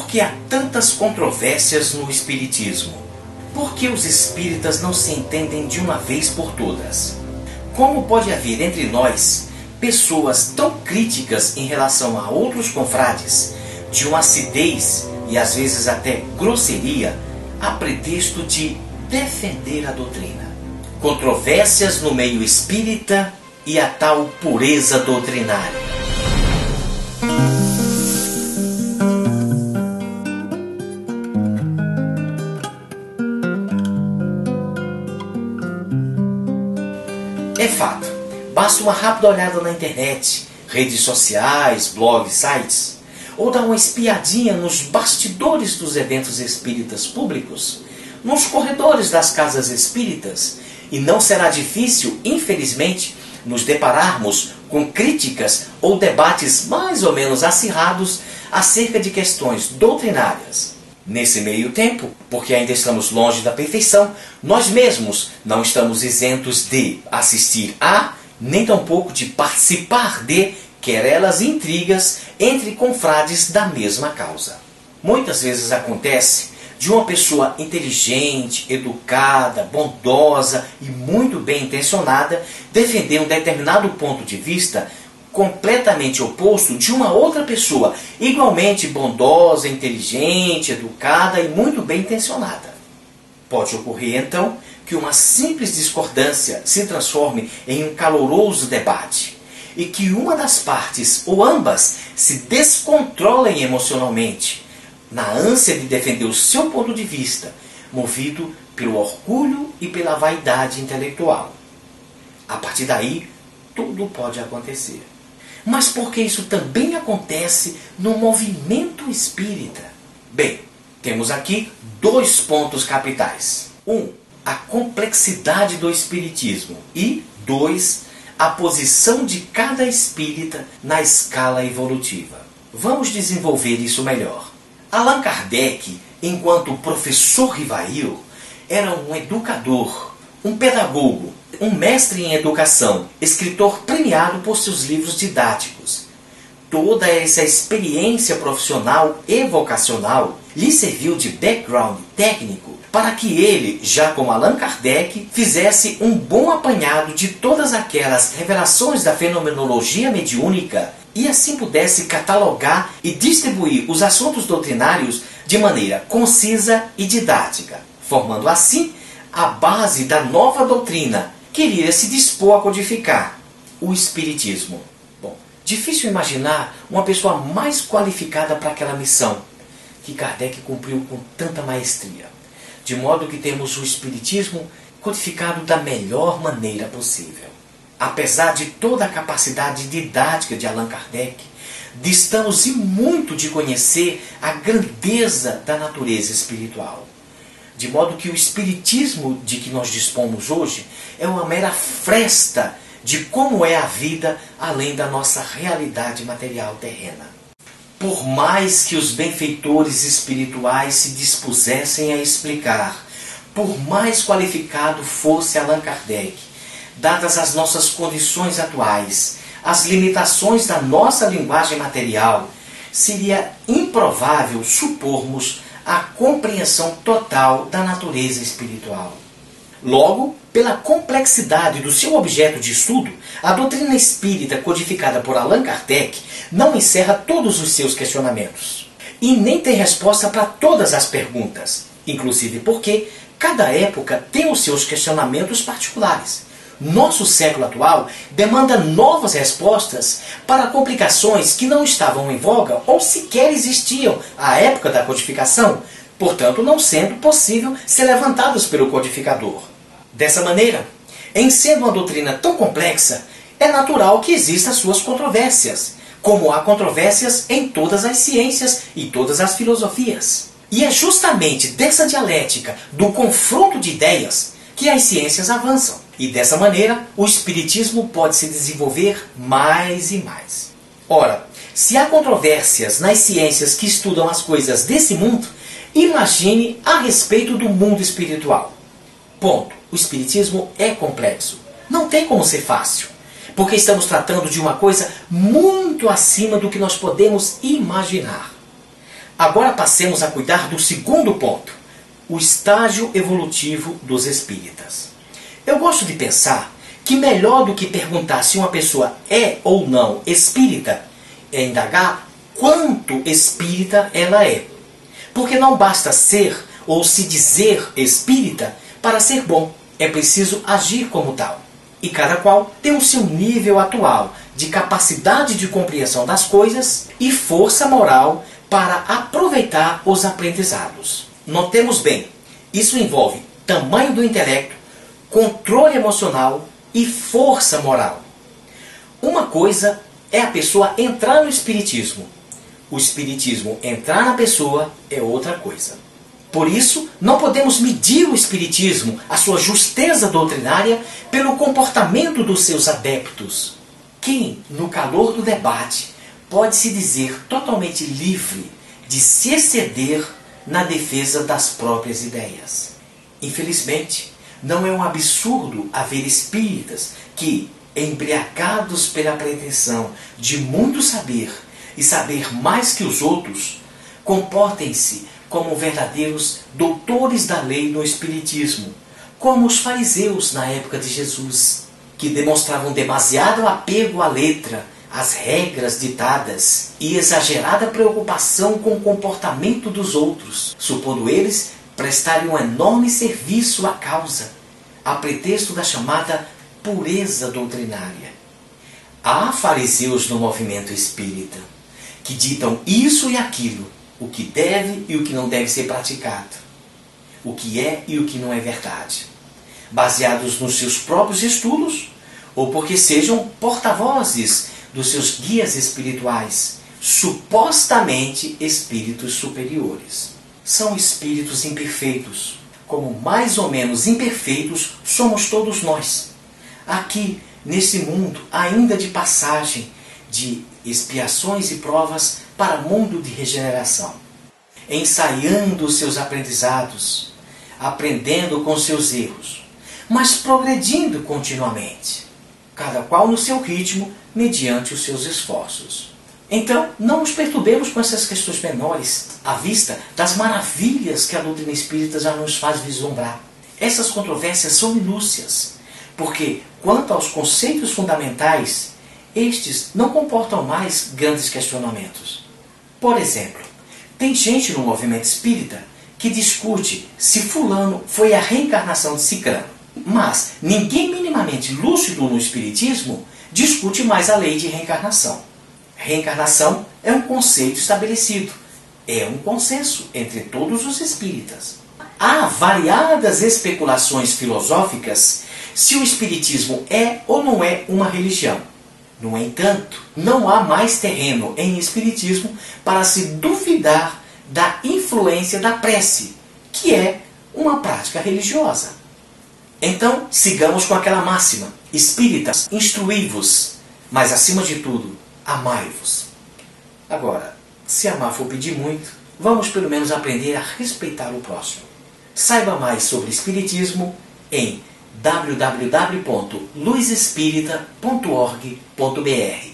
Por que há tantas controvérsias no espiritismo? Por que os espíritas não se entendem de uma vez por todas? Como pode haver entre nós pessoas tão críticas em relação a outros confrades, de uma acidez e às vezes até grosseria, a pretexto de defender a doutrina? Controvérsias no meio espírita e a tal pureza doutrinária. É fato, basta uma rápida olhada na internet, redes sociais, blogs, sites, ou dar uma espiadinha nos bastidores dos eventos espíritas públicos, nos corredores das casas espíritas, e não será difícil, infelizmente, nos depararmos com críticas ou debates mais ou menos acirrados acerca de questões doutrinárias. Nesse meio tempo, porque ainda estamos longe da perfeição, nós mesmos não estamos isentos de assistir a, nem tampouco de participar de, querelas e intrigas entre confrades da mesma causa. Muitas vezes acontece de uma pessoa inteligente, educada, bondosa e muito bem intencionada defender um determinado ponto de vista completamente oposto de uma outra pessoa, igualmente bondosa, inteligente, educada e muito bem intencionada. Pode ocorrer, então, que uma simples discordância se transforme em um caloroso debate e que uma das partes, ou ambas, se descontrolem emocionalmente, na ânsia de defender o seu ponto de vista, movido pelo orgulho e pela vaidade intelectual. A partir daí, tudo pode acontecer. Mas por que isso também acontece no movimento espírita? Bem, temos aqui dois pontos capitais. 1. A complexidade do espiritismo. E 2. A posição de cada espírita na escala evolutiva. Vamos desenvolver isso melhor. Allan Kardec, enquanto professor Rivail, era um educador, um pedagogo, um mestre em educação, escritor premiado por seus livros didáticos. Toda essa experiência profissional e vocacional lhe serviu de background técnico para que ele, já como Allan Kardec, fizesse um bom apanhado de todas aquelas revelações da fenomenologia mediúnica e assim pudesse catalogar e distribuir os assuntos doutrinários de maneira concisa e didática, formando assim a base da nova doutrina que ele iria se dispor a codificar, o espiritismo. Bom, difícil imaginar uma pessoa mais qualificada para aquela missão, que Kardec cumpriu com tanta maestria, de modo que temos o espiritismo codificado da melhor maneira possível. Apesar de toda a capacidade didática de Allan Kardec, distamos e muito de conhecer a grandeza da natureza espiritual. De modo que o espiritismo de que nós dispomos hoje é uma mera fresta de como é a vida além da nossa realidade material terrena. Por mais que os benfeitores espirituais se dispusessem a explicar, por mais qualificado fosse Allan Kardec, dadas as nossas condições atuais, as limitações da nossa linguagem material, seria improvável supormos a compreensão total da natureza espiritual. Logo, pela complexidade do seu objeto de estudo, a doutrina espírita codificada por Allan Kardec não encerra todos os seus questionamentos e nem tem resposta para todas as perguntas, inclusive porque cada época tem os seus questionamentos particulares. Nosso século atual demanda novas respostas para complicações que não estavam em voga ou sequer existiam à época da codificação, portanto não sendo possível ser levantadas pelo codificador. Dessa maneira, em sendo uma doutrina tão complexa, é natural que existam suas controvérsias, como há controvérsias em todas as ciências e todas as filosofias. E é justamente dessa dialética, do confronto de ideias, que as ciências avançam. E dessa maneira, o espiritismo pode se desenvolver mais e mais. Ora, se há controvérsias nas ciências que estudam as coisas desse mundo, imagine a respeito do mundo espiritual. Ponto. O espiritismo é complexo. Não tem como ser fácil, porque estamos tratando de uma coisa muito acima do que nós podemos imaginar. Agora passemos a cuidar do segundo ponto, o estágio evolutivo dos espíritas. Eu gosto de pensar que melhor do que perguntar se uma pessoa é ou não espírita, é indagar quanto espírita ela é. Porque não basta ser ou se dizer espírita para ser bom, é preciso agir como tal. E cada qual tem o seu nível atual de capacidade de compreensão das coisas e força moral para aproveitar os aprendizados. Notemos bem, isso envolve tamanho do intelecto, controle emocional e força moral. Uma coisa é a pessoa entrar no espiritismo. O espiritismo entrar na pessoa é outra coisa. Por isso, não podemos medir o espiritismo, a sua justeza doutrinária, pelo comportamento dos seus adeptos. Quem, no calor do debate, pode se dizer totalmente livre de se exceder na defesa das próprias ideias? Infelizmente, não é um absurdo haver espíritas que, embriagados pela pretensão de muito saber e saber mais que os outros, comportem-se como verdadeiros doutores da lei no espiritismo, como os fariseus na época de Jesus, que demonstravam demasiado apego à letra, às regras ditadas e exagerada preocupação com o comportamento dos outros, supondo eles prestarem um enorme serviço à causa, a pretexto da chamada pureza doutrinária. Há fariseus no movimento espírita que ditam isso e aquilo, o que deve e o que não deve ser praticado, o que é e o que não é verdade, baseados nos seus próprios estudos ou porque sejam porta-vozes dos seus guias espirituais, supostamente espíritos superiores. São espíritos imperfeitos, como mais ou menos imperfeitos somos todos nós. Aqui, nesse mundo, ainda de passagem, de expiações e provas para mundo de regeneração, ensaiando os seus aprendizados, aprendendo com seus erros, mas progredindo continuamente, cada qual no seu ritmo, mediante os seus esforços. Então, não nos perturbemos com essas questões menores, à vista das maravilhas que a doutrina espírita já nos faz vislumbrar. Essas controvérsias são minúcias, porque, quanto aos conceitos fundamentais, estes não comportam mais grandes questionamentos. Por exemplo, tem gente no movimento espírita que discute se fulano foi a reencarnação de Cicrano, mas ninguém minimamente lúcido no espiritismo discute mais a lei de reencarnação. Reencarnação é um conceito estabelecido, é um consenso entre todos os espíritas. Há variadas especulações filosóficas se o espiritismo é ou não é uma religião. No entanto, não há mais terreno em espiritismo para se duvidar da influência da prece, que é uma prática religiosa. Então, sigamos com aquela máxima: espíritas, instruí-vos, mas acima de tudo, amai-vos. Agora, se amar for pedir muito, vamos pelo menos aprender a respeitar o próximo. Saiba mais sobre espiritismo em www.luzespirita.org.br